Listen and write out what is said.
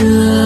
đưa